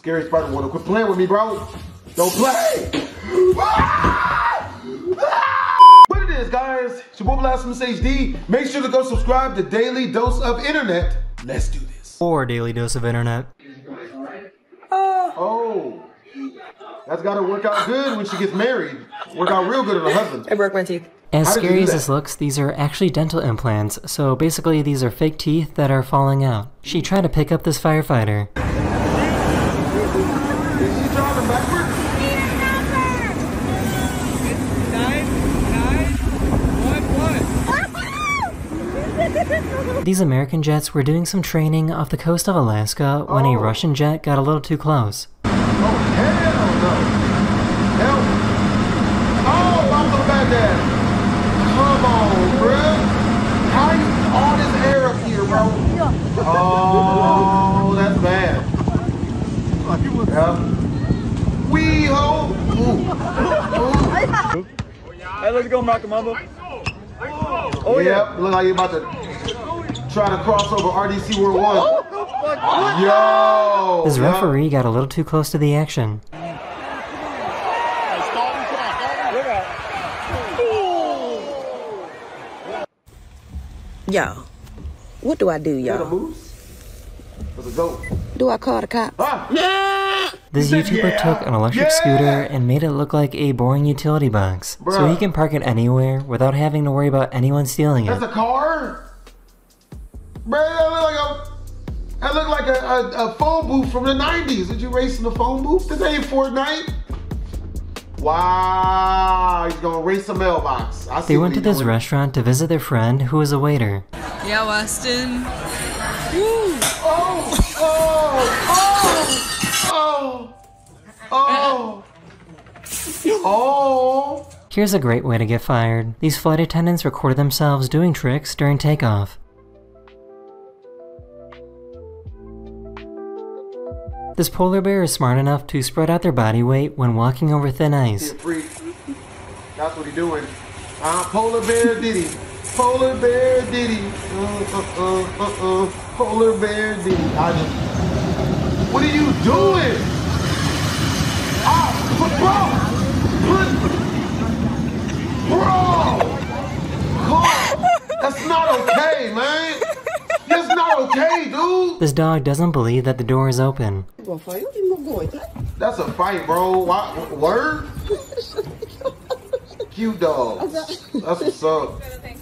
Scary Spider Woman, quit playing with me, bro. Don't play. What it is, guys? It's your boy BlastphamousHD. Make sure to go subscribe to Daily Dose of Internet. Let's do this. Or Daily Dose of Internet. Oh. That's gotta work out good when she gets married. Work out real good on her husband. I broke my teeth. As scary as this looks, these are actually dental implants, so basically these are fake teeth that are falling out. She tried to pick up this firefighter. Is she driving backwards? It's 9, 9, 1, 1. These American jets were doing some training off the coast of Alaska when a Russian jet got a little too close. Oh, hell no. Oh, I'm so bad dad. Come on, bro. How do you get all this air up here, bro? Oh, that's bad. Yeah. Wee ho. Ooh. Hey, let's go, Macamamba. Oh, yeah. Look like you're about to try to cross over RDC World One. Yo. This referee got a little too close to the action. Y'all, what do I do, y'all? Do I call the cops? Ah. Yeah. This YouTuber took an electric scooter and made it look like a boring utility box. Bruh. So he can park it anywhere without having to worry about anyone stealing it. That's a car? Bro, that look like a phone booth from the 90s. Did you race in the phone booth? This ain't Fortnite. Wow, he's gonna race a mailbox. They went to this restaurant to visit their friend who was a waiter. Yeah, Weston. Woo. Oh. Here's a great way to get fired. These flight attendants recorded themselves doing tricks during takeoff. This polar bear is smart enough to spread out their body weight when walking over thin ice. That's what he's doing. Polar bear diddy. Polar bear diddy. Polar bear diddy. What are you doing? Bro! That's not okay, man! That's not okay, dude! This dog doesn't believe that the door is open. That's a fight, bro. What? Word? Cute dog. That's what's up. That's a fight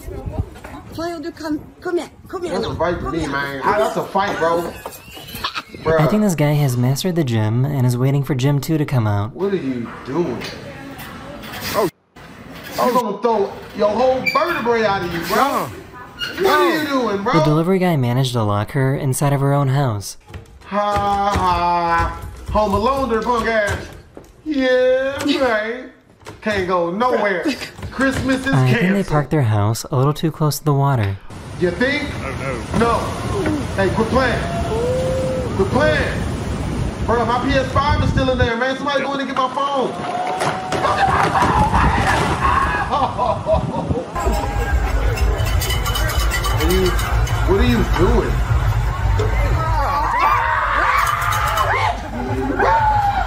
for me, man. That's a fight, bro. Bruh. I think this guy has mastered the gym and is waiting for Gym 2 to come out. What are you doing? Oh, I'm gonna throw your whole vertebrae out of you, bro. What are you doing, bro? The delivery guy managed to lock her inside of her own house. Home alone, there, punk ass. Yeah, right. Can't go nowhere. Christmas is canceled. I think they parked their house a little too close to the water. You think? No. Hey, quit playing. Quit playing. Bro, my PS5 is still in there, man. Somebody go in and get my phone. What are you doing?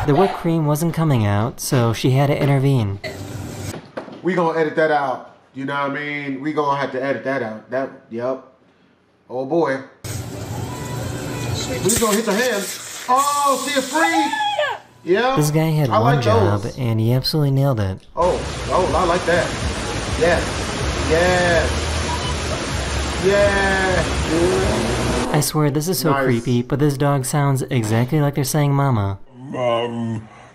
The whipped cream wasn't coming out, so she had to intervene. We gonna edit that out. You know what I mean? We gonna have to edit that out. Yep. Oh boy. We gonna hit the hands. Oh, see, it's free. Yeah. This guy had one job, and he absolutely nailed it. Oh, I like that. Yeah. I swear, this is so creepy, but this dog sounds exactly like they're saying mama. Mama.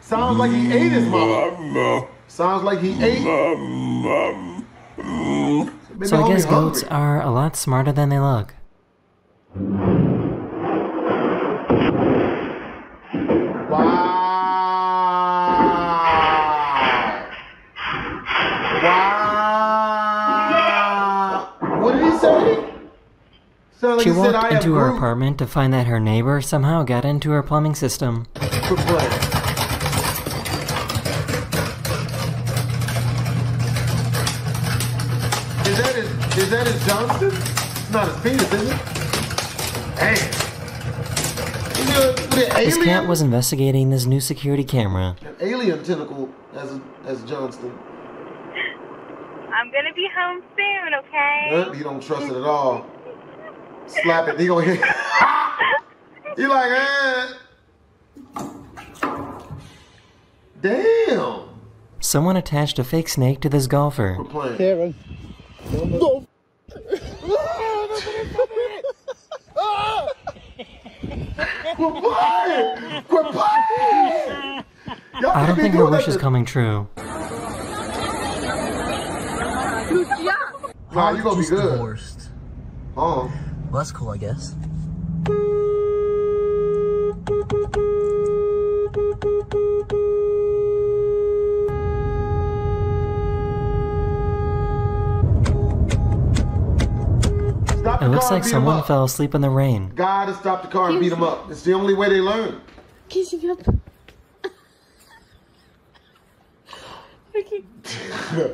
Sounds like he ate his mama. Sounds like he ate mama. So I guess goats are a lot smarter than they look. Wow. What did he say? She walked into her apartment to find that her neighbor somehow got into her plumbing system. Is that his Johnson? It's not his penis, is it? Hey! His cat was investigating this new security camera. An alien tentacle as Johnston. I'm gonna be home soon, okay? Nope, he don't trust it at all. Slap it. He gonna hit. He like, eh. Damn. Someone attached a fake snake to this golfer. We're playing. Karen. No. Quit playing! Quit playing! I don't think her wish is coming true. Nah, you gonna be good. Divorced. Oh. Well, that's cool, I guess. It looks like someone fell asleep in the rain. Gotta stop the car and beat him up. It's the only way they learn. Kissing up.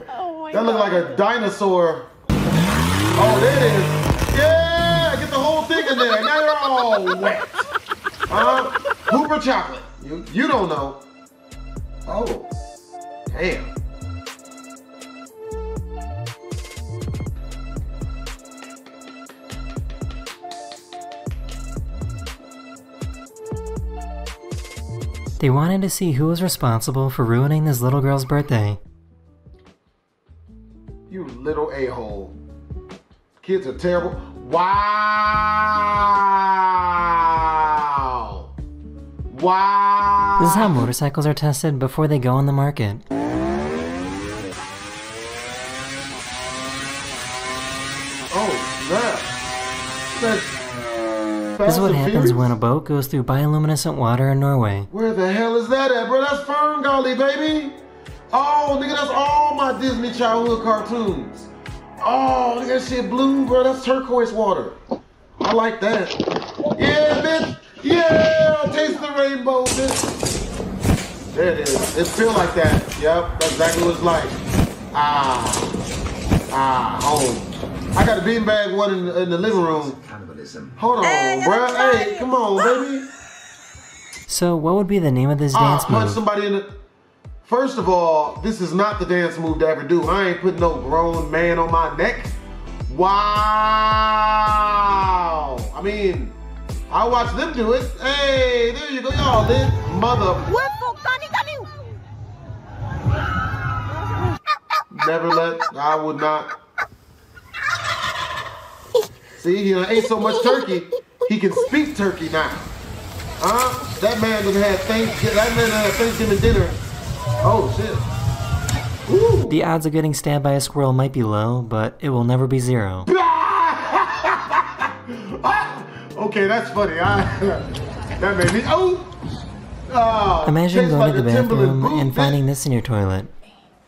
Oh my God. That looked like a dinosaur. Oh, there it is. Yeah, get the whole thing in there. Now you're all wet. Hooper chocolate. You don't know. Oh, damn. They wanted to see who was responsible for ruining this little girl's birthday. You little a-hole. Kids are terrible. Wow! Wow! This is how motorcycles are tested before they go on the market. Oh, yeah. This is what happens when a boat goes through bioluminescent water in Norway. Where the hell is that at, bro? That's Ferngully, baby! Oh, nigga, that's all my Disney childhood cartoons. Oh, nigga, that shit blue, bro. That's turquoise water. I like that. Yeah, bitch! Yeah! Taste the rainbow, bitch! There it is. It feels like that. Yep, that's exactly what it's like. Oh. I got a beanbag one in the living room. Hold on, hey, bro. Hey, come on, baby. So, what would be the name of this dance move? Punch somebody in the... First of all, this is not the dance move to ever do. I ain't putting no grown man on my neck. Wow. I mean, I watched them do it. Hey, there you go, y'all. This mother... Never let... I would not... See, he ate so much turkey, he can speak turkey now. That man done had Thanksgiving dinner. Oh, shit. Ooh. The odds of getting stabbed by a squirrel might be low, but it will never be zero. Okay, that's funny. That made me... Oh! Imagine going to the bathroom and finding this in your toilet.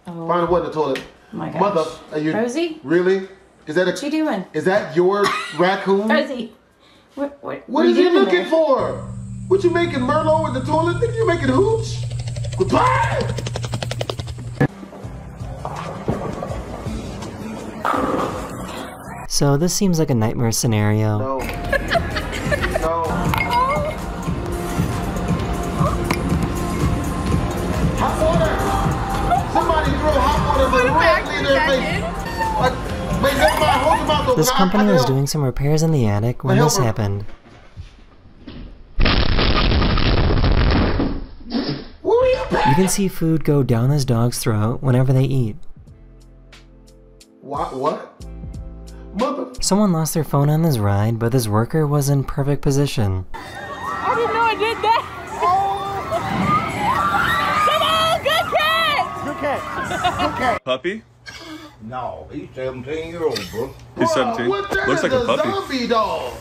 Oh. Find what in the toilet? My gosh. Mother, are you... Rosie? Really? Is that a, what you doing? Is that your raccoon? Rosie, what are you looking there? For? What you making Merlot in the toilet? Think you making hooch? Goodbye. So this seems like a nightmare scenario. No. No. Hot water! Somebody throw hot water in their face. This company was doing some repairs in the attic when this happened. You can see food go down this dog's throat whenever they eat. What? Mother. Someone lost their phone on this ride, but this worker was in perfect position. I didn't know I did that! Oh. Come on, good catch! Good catch. Puppy? No, he's 17-year-old, bro. He's 17. Looks like a puppy. Zombie dog.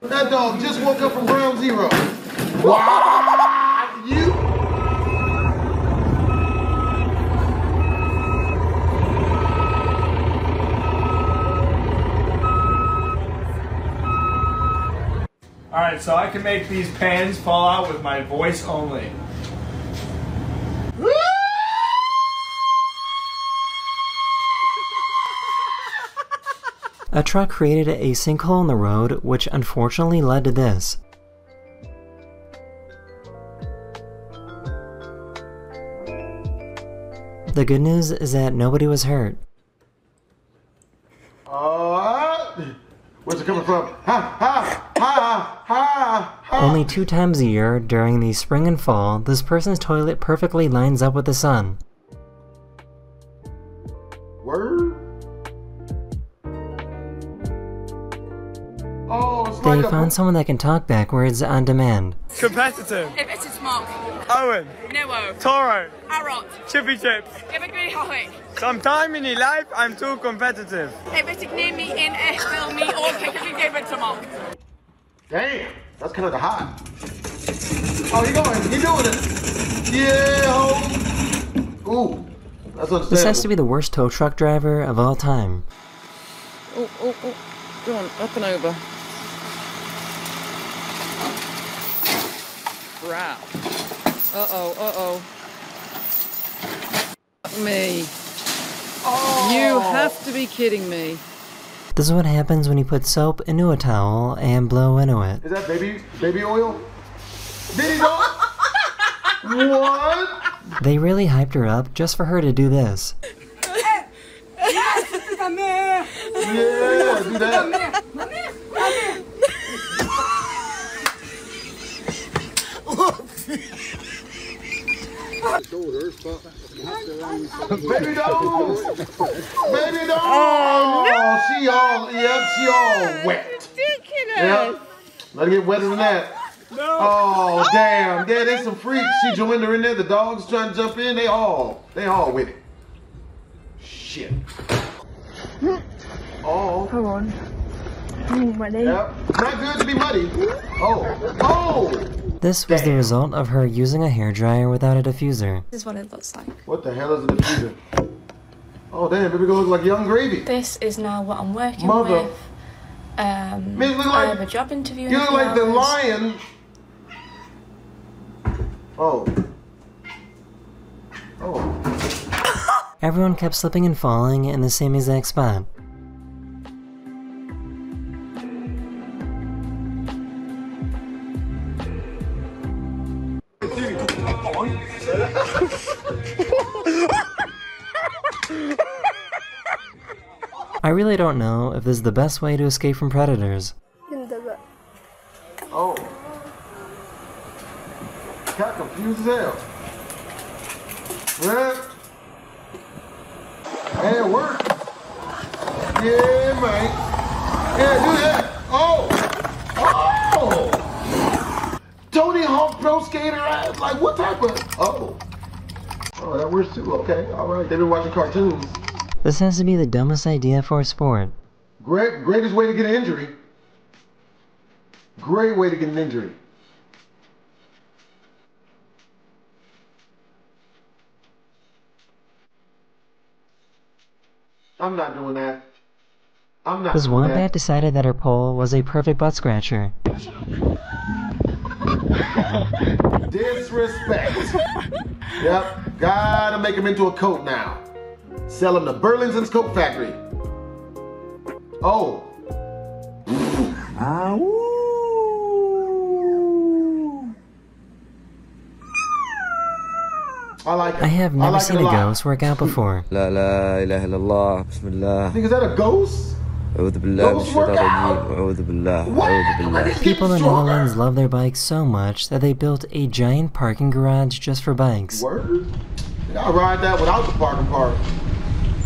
That dog just woke up from ground zero. Wow! You. All right, so I can make these pans fall out with my voice only. A truck created a sinkhole in the road, which unfortunately led to this. The good news is that nobody was hurt. Where's it coming from? Ha, ha, ha, ha, ha. Only 2 times a year, during the spring and fall, this person's toilet perfectly lines up with the sun. Word? Oh, it's they like found someone that can talk backwards on demand. Competitive. It's Mark. Owen. Noah. Toro. Arot. Chippy Chips. Sometime in your life, I'm too competitive. Damn, that's kind of hot. Oh, he going, he doing it. Yeah. Ooh, that's unstable. This has to be the worst tow truck driver of all time. Oh, oh, oh, go on, up and over. Crap. Uh-oh, uh-oh. Fuck me. Oh. You have to be kidding me. This is what happens when you put soap into a towel and blow into it. Is that baby oil? Baby oil? What? They really hyped her up just for her to do this. Yeah, do that. Baby dolls! Baby dolls! Oh, no. She all wet. That's ridiculous. Yep. Let it get wetter than that. No. Oh, damn. There, there's some freaks. She joined her in there. The dogs trying to jump in. They all with it. Shit. Oh. Come on. Ooh, muddy. Yep. Not good to be muddy. Oh. Oh! This was the result of her using a hairdryer without a diffuser. This is what it looks like. What the hell is a diffuser? Oh damn, baby gonna look like Young Gravy. This is now what I'm working with. Man, I have a job interview. You look like the lion. Oh. Oh. Everyone kept slipping and falling in the same exact spot. I really don't know if this is the best way to escape from predators. Oh. Got confused as hell. Hey, it worked. Yeah, mate. Yeah, do that. Oh. Oh. Tony Hawk Pro Skater. Like, what type of... Oh. Oh, that works too. Okay, alright. They've been watching cartoons. This has to be the dumbest idea for a sport. Greatest way to get an injury. Great way to get an injury. I'm not doing that. I'm not doing that. Because Wombat decided that her pole was a perfect butt scratcher. Disrespect. Yep, gotta make him into a coat now. Sell him to Burlington's Coat Factory. Oh. I like it. I have never seen a ghost work out before. La la ilaha illallah, bismillah. Is that a ghost? People in Netherlands love their bikes so much that they built a giant parking garage just for bikes. Word? I'll ride that without the parking part.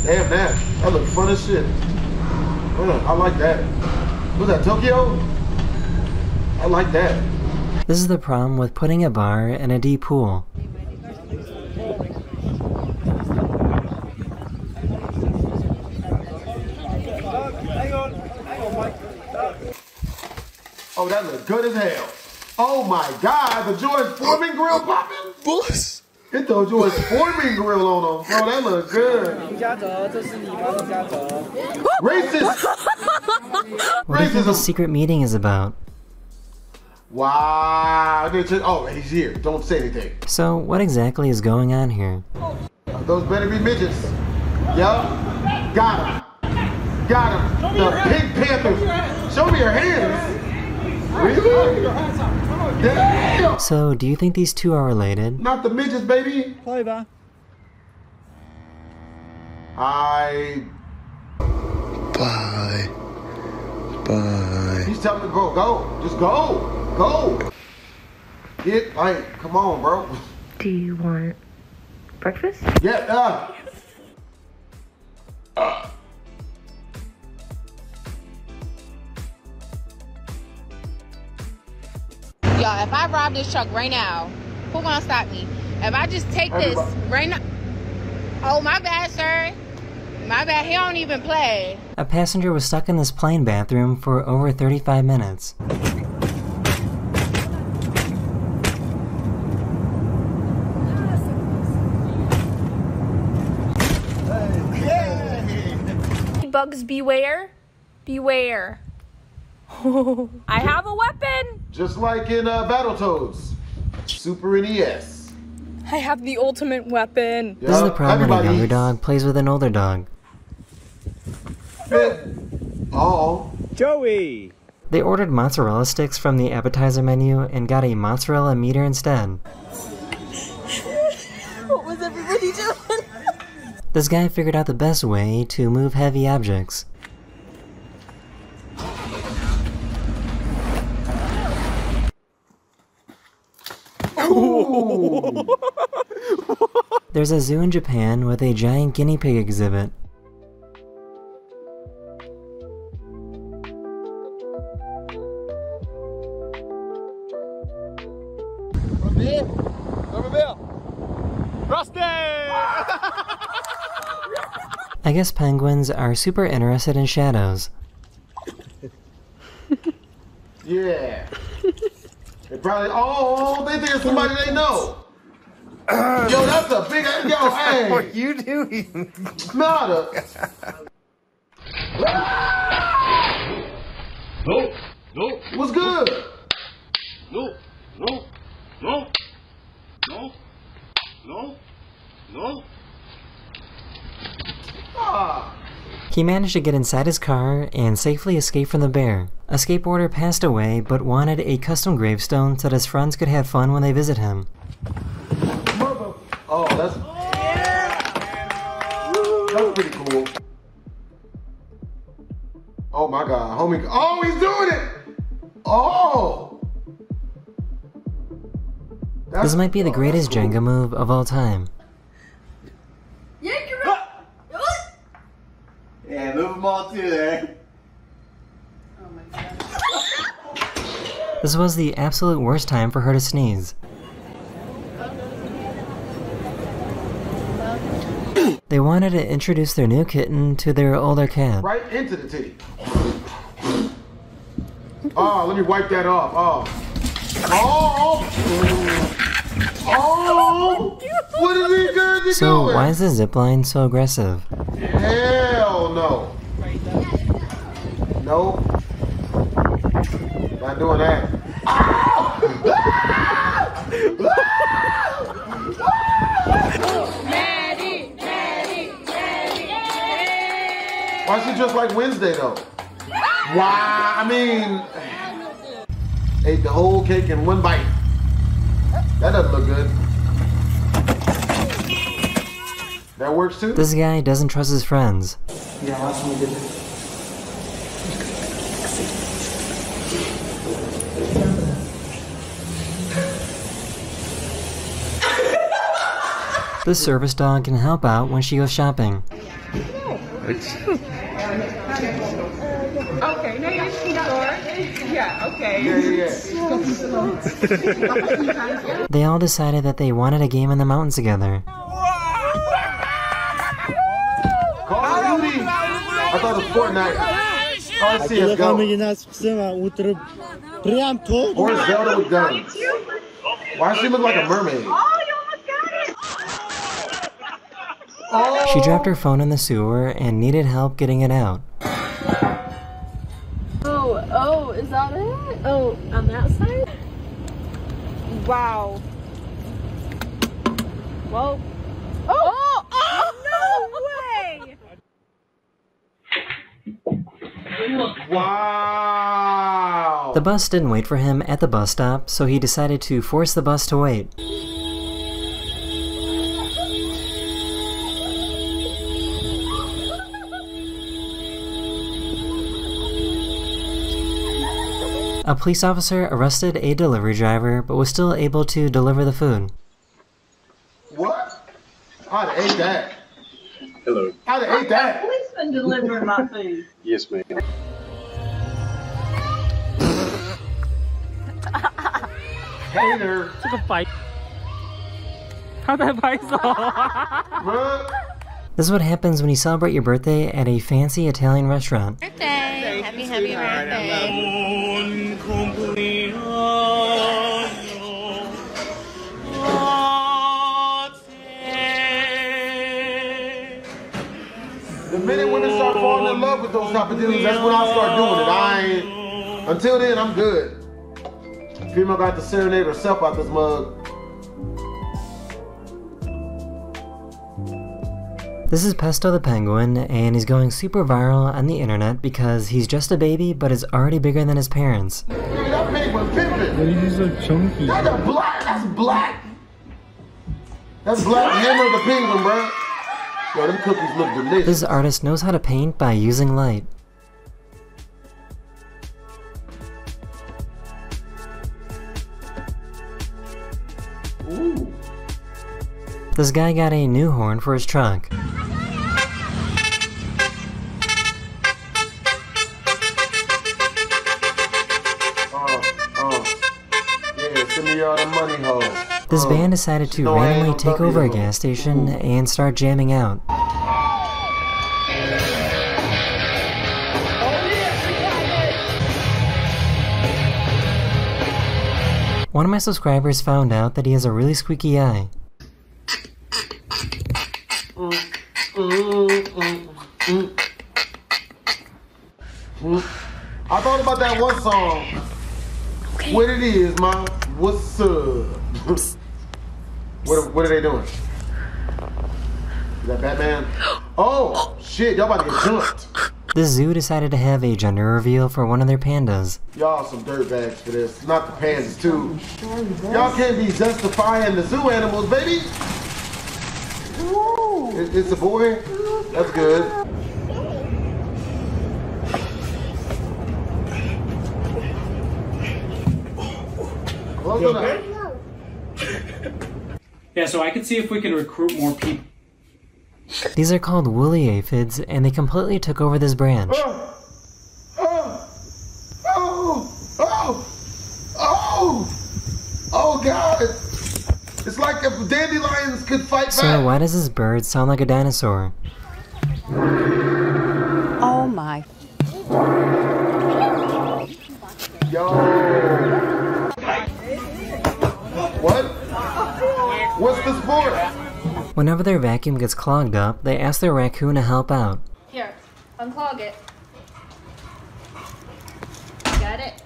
Damn that. That looks fun as shit. I like that. What's that, Tokyo? I like that. This is the problem with putting a bar in a deep pool. Oh, that looks good as hell. Oh my God, the George Foreman grill popping? Bullshit. It told you it's Foreman grill on them, bro. That looks good. Racist! What do you think the secret meeting is about? Wow. Oh, he's here. Don't say anything. So, what exactly is going on here? Those better be midgets. Yup. Got him. Got him. The Pink Panthers. Show me your hands. Really? Yeah. So, do you think these two are related? Not the midgets, baby! Clover. Bye. Bye. He's telling me, bro, go. Just go. Go. Get, like, come on, bro. Do you want breakfast? Yeah. Y'all, if I rob this truck right now, who gonna stop me? If I just take this right now. Oh, my bad, sir. My bad, he don't even play. A passenger was stuck in this plane bathroom for over 35 minutes. Bugs, beware. Beware. I have a weapon. Just like in Battletoads. Super NES. I have the ultimate weapon. This is the problem when a younger dog plays with an older dog. Oh. Joey! They ordered mozzarella sticks from the appetizer menu and got a mozzarella meter instead. What was everybody doing? This guy figured out the best way to move heavy objects. There's a zoo in Japan with a giant guinea pig exhibit. I guess penguins are super interested in shadows. Yeah. They probably, oh, they think it's somebody they know. Yo, that's a big, yo, hey. What are you doing? Not a. Nope, nope. What's good? Nope, nope, nope, nope, nope, nope. Ah. He managed to get inside his car and safely escape from the bear. A skateboarder passed away but wanted a custom gravestone so that his friends could have fun when they visit him. Oh, that's, yeah. That's pretty cool. Oh my God, homie. Oh, he's doing it. Oh. That's, this might be the greatest cool. Jenga move of all time. Yeah, yeah, move them all through there. Oh my God. This was the absolute worst time for her to sneeze. They wanted to introduce their new kitten to their older cat. Right into the titty. Oh, let me wipe that off. Oh. Oh. Oh. What is he going to do? So why is the zipline so aggressive? Hell no. No. Not doing that. Why is she just like Wednesday though? Why? I mean, ate the whole cake in one bite. That doesn't look good. That works too? This guy doesn't trust his friends. Yeah, that's what we did. This service dog can help out when she goes shopping. Okay, now you're sure. Yeah, okay. Yeah. They all decided that they wanted a game in the mountains together. Call of Duty! I thought it was Fortnite. CSGO. Or Zelda with guns. Why does she look like a mermaid? Oh. She dropped her phone in the sewer and needed help getting it out. Oh, oh, is that it? Oh, on that side? Wow. Well. Oh! Oh, oh no way! Wow! The bus didn't wait for him at the bus stop, so he decided to force the bus to wait. A police officer arrested a delivery driver, but was still able to deliver the food. What? I'd ate that. Hello. I'd ate that. A policeman delivering my food. Yes, ma'am. Hater. Took a bite. How'd that bite fall? This is what happens when you celebrate your birthday at a fancy Italian restaurant. Birthday! Happy, happy birthday! The minute women start falling in love with those type of things, that's when I start doing it. Until then, I'm good. Female got to serenade herself out this mug. This is Pesto the Penguin, and he's going super viral on the internet because he's just a baby, but is already bigger than his parents. Dude, that penguin pimpin'! Why is he so chunky? That's black! That's black! That's Black Hammer the Penguin, bro! Yo, them cookies look delicious. This artist knows how to paint by using light. Ooh. This guy got a new horn for his truck. Yeah, send me all the money, ho. This band decided to randomly take over a gas station and start jamming out. One of my subscribers found out that he has a really squeaky eye. I thought about that one song. Okay. What it is, ma? What's up? What are they doing? Is that Batman? Oh, shit, y'all about to get jumped. The zoo decided to have a gender reveal for one of their pandas. Y'all some dirtbags for this. Not the pandas, too. Y'all can't be justifying the zoo animals, baby. It's a boy? That's good. You okay? Yeah, so I can see if we can recruit more people. These are called woolly aphids, and they completely took over this branch. Oh God! It's like if dandelions could fight back. So why does this bird sound like a dinosaur? Oh my! Yo! What? What's the sport? Whenever their vacuum gets clogged up, they ask their raccoon to help out. Here, unclog it. Got it?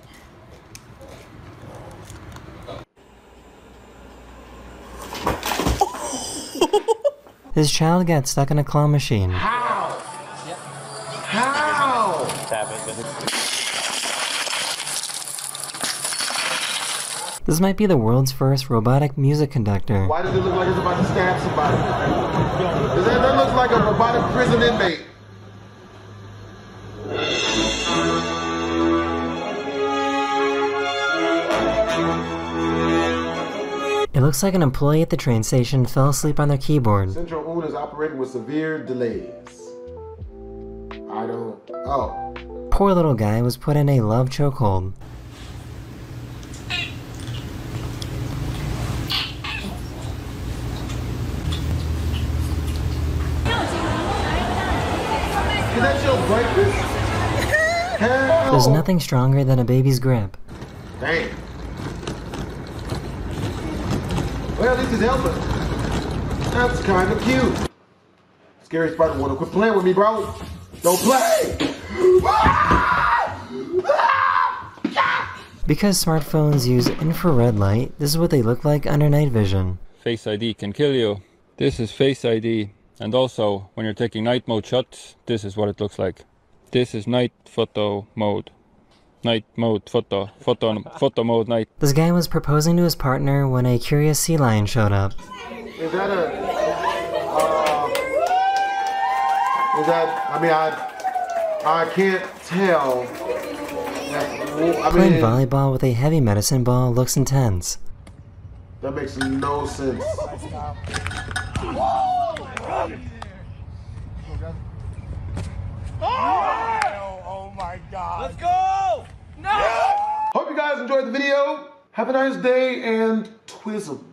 His child got stuck in a claw machine. How? Yep. How? Tap it. This might be the world's first robotic music conductor. Why does it look like it's about to stab somebody? That looks like a robotic prison inmate. It looks like an employee at the train station fell asleep on their keyboard. Central World is operating with severe delays. Poor little guy was put in a love chokehold. There's nothing stronger than a baby's grip. Dang. Well, this is helping. That's kind of cute. Scary spider wanna quit playing with me, bro. Don't play! Because smartphones use infrared light, this is what they look like under night vision. Face ID can kill you. This is Face ID. And also, when you're taking night mode shots, this is what it looks like. This is night photo mode. Night mode photo mode night. This guy was proposing to his partner when a curious sea lion showed up. I mean, I can't tell Playing volleyball with a heavy medicine ball looks intense. That makes no sense. Oh my god. Let's go! No! Hope you guys enjoyed the video. Have a nice day and twism.